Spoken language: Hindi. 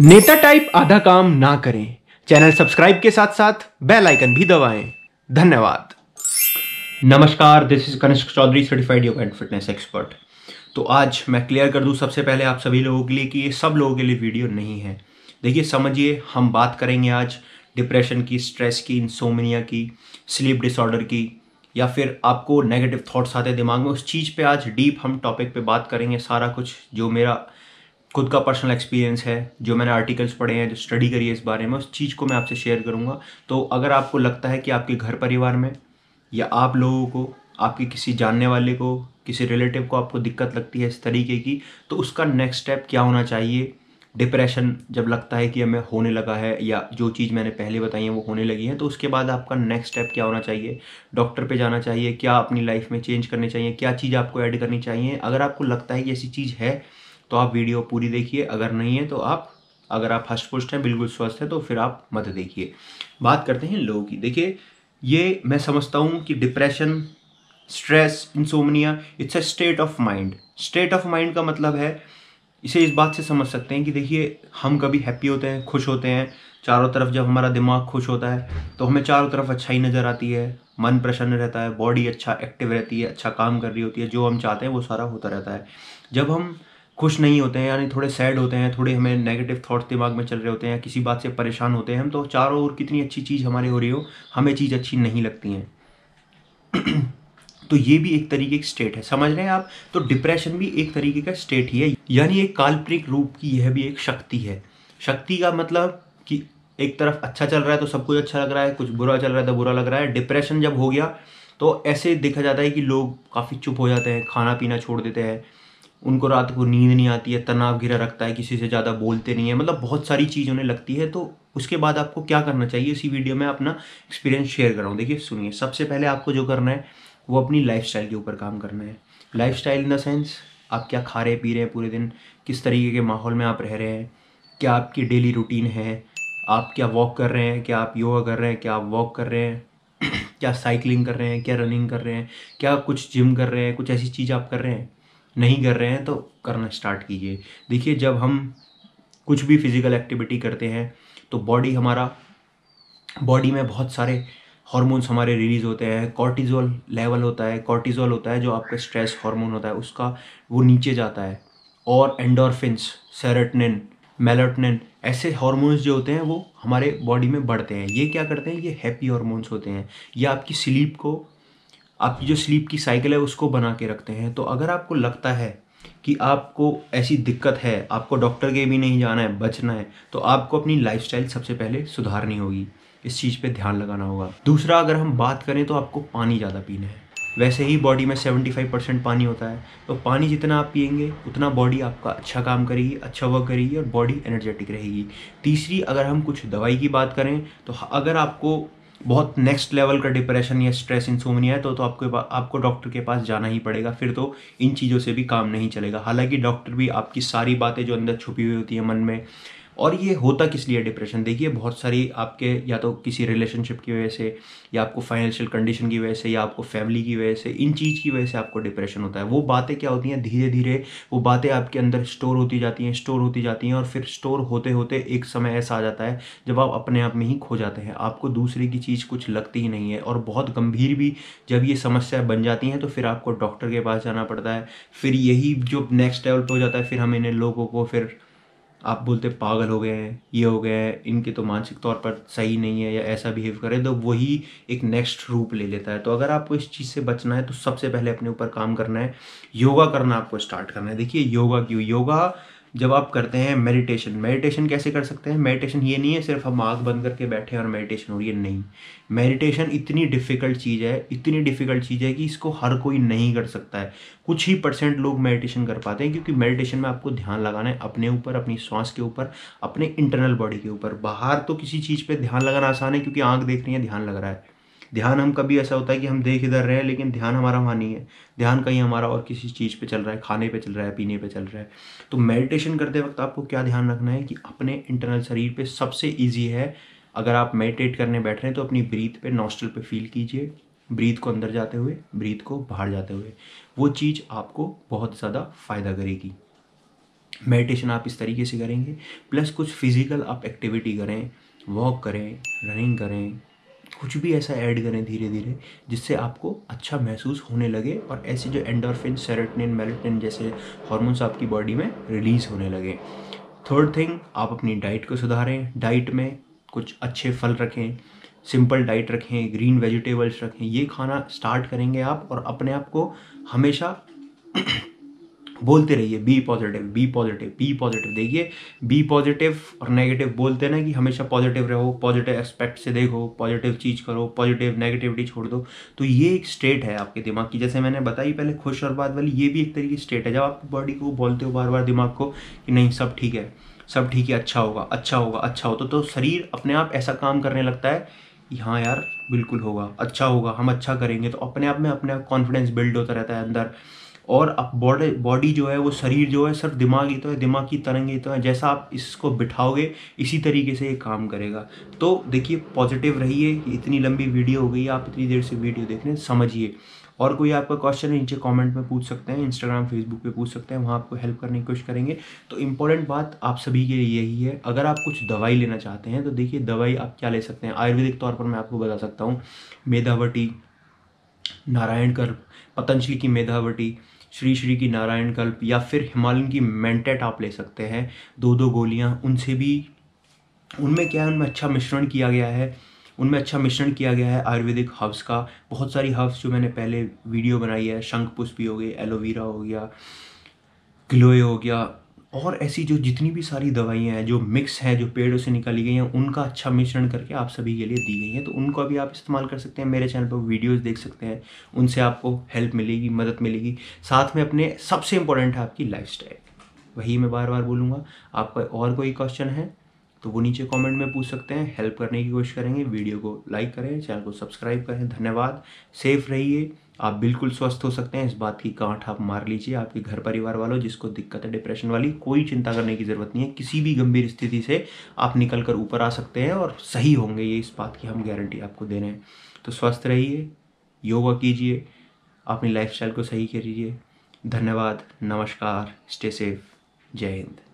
नेता टाइप आधा काम ना करें। चैनल सब्सक्राइब के साथ साथ बेल आइकन भी दबाएं। धन्यवाद। नमस्कार, this is Kanishk Chaudhary, certified yoga and fitness expert. तो आज मैं क्लियर कर दूं सबसे पहले आप सभी लोगों के लिए कि ये सब लोगों के लिए वीडियो नहीं है। देखिए, समझिए, हम बात करेंगे आज डिप्रेशन की, स्ट्रेस की, इंसोमनिया की, स्लीप डिसऑर्डर की, या फिर आपको नेगेटिव थॉट्स आते दिमाग में, उस चीज़ पे आज डीप हम टॉपिक पे बात करेंगे। सारा कुछ जो मेरा खुद का पर्सनल एक्सपीरियंस है, जो मैंने आर्टिकल्स पढ़े हैं, जो स्टडी करी है इस बारे में, उस चीज़ को मैं आपसे शेयर करूँगा। तो अगर आपको लगता है कि आपके घर परिवार में या आप लोगों को, आपके किसी जानने वाले को, किसी रिलेटिव को आपको दिक्कत लगती है इस तरीके की, तो उसका नेक्स्ट स्टेप क्या होना चाहिए। डिप्रेशन जब लगता है कि हमें होने लगा है या जो चीज़ मैंने पहले बताई है वो होने लगी है, तो उसके बाद आपका नेक्स्ट स्टेप क्या होना चाहिए, डॉक्टर पे जाना चाहिए, क्या अपनी लाइफ में चेंज करने चाहिए, क्या चीज़ आपको ऐड करनी चाहिए। अगर आपको लगता है कि ऐसी चीज़ है तो आप वीडियो पूरी देखिए, अगर नहीं है तो आप, अगर आप हष्ट-पुष्ट हैं, बिल्कुल स्वस्थ हैं, तो फिर आप मत देखिए। बात करते हैं लोगों की। देखिए, ये मैं समझता हूँ कि depression, stress, insomnia, it's a state of mind. State of mind का मतलब है, इसे इस बात से समझ सकते हैं कि देखिए, हम कभी हैप्पी होते हैं, खुश होते हैं, चारों तरफ जब हमारा दिमाग खुश होता है तो हमें चारों तरफ अच्छाई नज़र आती है, मन प्रसन्न रहता है, बॉडी अच्छा एक्टिव रहती है, अच्छा काम कर रही होती है, जो हम चाहते हैं वो सारा होता रहता है। जब हम खुश नहीं होते हैं, यानी थोड़े सैड होते हैं, थोड़े हमें नेगेटिव थॉट्स दिमाग में चल रहे होते हैं, किसी बात से परेशान होते हैं हम, तो चारों ओर कितनी अच्छी चीज़ हमारे हो रही हो, हमें चीज़ अच्छी नहीं लगती हैं। तो ये भी एक तरीके की स्टेट है, समझ रहे हैं आप। तो डिप्रेशन भी एक तरीके का स्टेट ही है, यानी एक काल्पनिक रूप की यह भी एक शक्ति है। शक्ति का मतलब कि एक तरफ अच्छा चल रहा है तो सब कुछ अच्छा लग रहा है, कुछ बुरा चल रहा है तो बुरा लग रहा है। डिप्रेशन जब हो गया तो ऐसे देखा जाता है कि लोग काफ़ी चुप हो जाते हैं, खाना पीना छोड़ देते हैं, उनको रात को नींद नहीं आती है, तनाव घिरा रखता है, किसी से ज़्यादा बोलते नहीं है, मतलब बहुत सारी चीज़ होने लगती है। तो उसके बाद आपको क्या करना चाहिए, इसी वीडियो में अपना एक्सपीरियंस शेयर कर रहा हूँ। देखिए, सुनिए, सबसे पहले आपको जो करना है वो अपनी लाइफस्टाइल के ऊपर काम करना है। लाइफस्टाइल इन द सेंस, आप क्या खा रहे पी रहे हैं पूरे दिन, किस तरीके के माहौल में आप रह रहे हैं, क्या आपकी डेली रूटीन है, आप क्या वॉक कर रहे हैं, क्या आप योगा कर रहे हैं, क्या आप वॉक कर रहे हैं, क्या साइकिलिंग कर रहे हैं, क्या रनिंग कर रहे हैं, क्या कुछ जिम कर रहे हैं, कुछ ऐसी चीज़ आप कर रहे हैं, नहीं कर रहे हैं तो करना स्टार्ट कीजिए। देखिए, जब हम कुछ भी फिज़िकल एक्टिविटी करते हैं तो बॉडी, हमारा बॉडी में बहुत सारे हार्मोन्स हमारे रिलीज़ होते हैं। कॉर्टिजोल लेवल होता है, कॉर्टिजोल होता है जो आपका स्ट्रेस हार्मोन होता है, उसका वो नीचे जाता है, और एंडोर्फिन्स, सेरोटोनिन, मेलाटोनिन, ऐसे हार्मोन्स जो होते हैं वो हमारे बॉडी में बढ़ते हैं। ये क्या करते हैं, ये हैप्पी हार्मोन्स होते हैं, ये आपकी स्लीप को, आपकी जो स्लीप की साइकिल है उसको बना के रखते हैं। तो अगर आपको लगता है कि आपको ऐसी दिक्कत है, आपको डॉक्टर के भी नहीं जाना है, बचना है, तो आपको अपनी लाइफस्टाइल सबसे पहले सुधारनी होगी, इस चीज़ पे ध्यान लगाना होगा। दूसरा, अगर हम बात करें तो आपको पानी ज़्यादा पीना है। वैसे ही बॉडी में 75% पानी होता है, तो पानी जितना आप पियेंगे उतना बॉडी आपका अच्छा काम करेगी, अच्छा वर्क करेगी और बॉडी एनर्जेटिक रहेगी। तीसरी, अगर हम कुछ दवाई की बात करें तो अगर आपको बहुत नेक्स्ट लेवल का डिप्रेशन या स्ट्रेस, इंसोमनिया है तो आपको डॉक्टर के पास जाना ही पड़ेगा, फिर तो इन चीज़ों से भी काम नहीं चलेगा। हालांकि डॉक्टर भी आपकी सारी बातें जो अंदर छुपी हुई होती है मन में, और ये होता किस लिए डिप्रेशन, देखिए बहुत सारी आपके या तो किसी रिलेशनशिप की वजह से, या आपको फाइनेंशियल कंडीशन की वजह से, या आपको फैमिली की वजह से, इन चीज़ की वजह से आपको डिप्रेशन होता है। वो बातें क्या होती हैं, धीरे धीरे वो बातें आपके अंदर स्टोर होती जाती हैं, स्टोर होती जाती हैं, और फिर स्टोर होते होते एक समय ऐसा आ जाता है जब आप अपने आप में ही खो जाते हैं, आपको दूसरे की चीज़ कुछ लगती ही नहीं है। और बहुत गंभीर भी जब ये समस्याएँ बन जाती हैं तो फिर आपको डॉक्टर के पास जाना पड़ता है, फिर यही जो नेक्स्ट लेवल पर हो जाता है, फिर हम इन लोगों को, फिर आप बोलते पागल हो गए हैं, ये हो गए हैं, इनके तो मानसिक तौर पर सही नहीं है, या ऐसा बिहेव करें, तो वही एक नेक्स्ट रूप ले लेता है। तो अगर आपको इस चीज़ से बचना है तो सबसे पहले अपने ऊपर काम करना है, योगा करना आपको स्टार्ट करना है। देखिए, योगा क्यों, योगा जब आप करते हैं, मेडिटेशन, मेडिटेशन कैसे कर सकते हैं, मेडिटेशन ये नहीं है सिर्फ हम आँख बंद करके बैठे हैं और मेडिटेशन हो रही है, नहीं। मेडिटेशन इतनी डिफ़िकल्ट चीज़ है, इतनी डिफ़िकल्ट चीज़ है कि इसको हर कोई नहीं कर सकता है, कुछ ही % लोग मेडिटेशन कर पाते हैं, क्योंकि मेडिटेशन में आपको ध्यान लगाना है अपने ऊपर, अपनी श्वास के ऊपर, अपने इंटरनल बॉडी के ऊपर। बाहर तो किसी चीज़ पर ध्यान लगाना आसान है क्योंकि आँख देख रही है, ध्यान लग रहा है। ध्यान हम कभी ऐसा होता है कि हम देख इधर रहे हैं लेकिन ध्यान हमारा वहाँ नहीं है, ध्यान कहीं हमारा और किसी चीज़ पे चल रहा है, खाने पे चल रहा है, पीने पे चल रहा है। तो मेडिटेशन करते वक्त आपको क्या ध्यान रखना है कि अपने इंटरनल शरीर पे, सबसे इजी है अगर आप मेडिटेट करने बैठ रहे हैं तो अपनी ब्रीथ पे, नॉस्ट्रल पे फील कीजिए, ब्रीथ को अंदर जाते हुए, ब्रीथ को बाहर जाते हुए, वो चीज़ आपको बहुत ज़्यादा फ़ायदा करेगी। मेडिटेशन आप इस तरीके से करेंगे, प्लस कुछ फिजिकल आप एक्टिविटी करें, वॉक करें, रनिंग करें, कुछ भी ऐसा ऐड करें धीरे धीरे जिससे आपको अच्छा महसूस होने लगे और ऐसे जो एंडोर्फिन, सेरोटोनिन, मेलेटोनिन जैसे हार्मोन्स आपकी बॉडी में रिलीज़ होने लगे। थर्ड थिंग, आप अपनी डाइट को सुधारें। डाइट में कुछ अच्छे फल रखें, सिंपल डाइट रखें, ग्रीन वेजिटेबल्स रखें, ये खाना स्टार्ट करेंगे आप और अपने आप को हमेशा बोलते रहिए be positive, be positive, be positive. देखिए बी पॉजिटिव और नेगेटिव बोलते ना कि हमेशा पॉजिटिव रहो, पॉजिटिव एस्पेक्ट से देखो, पॉजिटिव चीज़ करो, पॉजिटिव नेगेटिविटी छोड़ दो। तो ये एक स्टेट है आपके दिमाग की, जैसे मैंने बताई पहले खुश और बाद वाली, ये भी एक तरीके की स्टेट है। जब आप बॉडी को बोलते हो बार बार दिमाग को कि नहीं सब ठीक है, सब ठीक है, अच्छा होगा, अच्छा होगा, अच्छा हो, तो शरीर अपने आप ऐसा काम करने लगता है, हाँ यार बिल्कुल होगा, अच्छा होगा, हम अच्छा करेंगे। तो अपने आप कॉन्फिडेंस बिल्ड होता रहता है अंदर, और अब बॉडी जो है वो शरीर जो है सिर्फ दिमाग ही तो है, दिमाग की तरंग ही तो है, जैसा आप इसको बिठाओगे इसी तरीके से ये काम करेगा। तो देखिए पॉजिटिव रहिए। इतनी लंबी वीडियो हो गई, आप इतनी देर से वीडियो देख रहे हैं, समझिए। और कोई आपका क्वेश्चन है नीचे कमेंट में पूछ सकते हैं, इंस्टाग्राम फेसबुक पे पूछ सकते हैं, वहाँ आपको हेल्प करने की कोशिश करेंगे। तो इम्पोर्टेंट बात आप सभी के लिए यही है, अगर आप कुछ दवाई लेना चाहते हैं तो देखिए दवाई आप क्या ले सकते हैं। आयुर्वेदिक तौर पर मैं आपको बता सकता हूँ, मेधावटी, नारायण कल्प, पतंजलि की मेधावटी, श्री श्री की नारायण कल्प, या फिर हिमालयन की मेंटेट आप ले सकते हैं, 2-2 गोलियाँ। उनसे भी उनमें क्या है, उनमें अच्छा मिश्रण किया गया है, आयुर्वेदिक हर्ब्स का। बहुत सारी हर्ब्स जो मैंने पहले वीडियो बनाई है, शंखपुष्पी हो गई, एलोवेरा हो गया, गिलोय हो गया, और ऐसी जो जितनी भी सारी दवाइयाँ हैं जो मिक्स हैं, जो पेड़ों से निकाली गई हैं, उनका अच्छा मिश्रण करके आप सभी के लिए दी गई हैं। तो उनको भी आप इस्तेमाल कर सकते हैं, मेरे चैनल पर वीडियोस देख सकते हैं, उनसे आपको हेल्प मिलेगी, मदद मिलेगी। साथ में अपने सबसे इम्पोर्टेंट है आपकी लाइफस्टाइल, वही मैं बार बार बोलूँगा। आपका और कोई क्वेश्चन है तो वो नीचे कमेंट में पूछ सकते हैं, हेल्प करने की कोशिश करेंगे। वीडियो को लाइक करें, चैनल को सब्सक्राइब करें। धन्यवाद। सेफ रहिए, आप बिल्कुल स्वस्थ हो सकते हैं, इस बात की गांठ आप मार लीजिए। आपके घर परिवार वालों जिसको दिक्कत है डिप्रेशन वाली, कोई चिंता करने की ज़रूरत नहीं है। किसी भी गंभीर स्थिति से आप निकल कर ऊपर आ सकते हैं और सही होंगे, ये इस बात की हम गारंटी आपको दे रहे हैं। तो स्वस्थ रहिए, योगा कीजिए, अपनी लाइफस्टाइल को सही करिए। धन्यवाद, नमस्कार, स्टे सेफ, जय हिंद।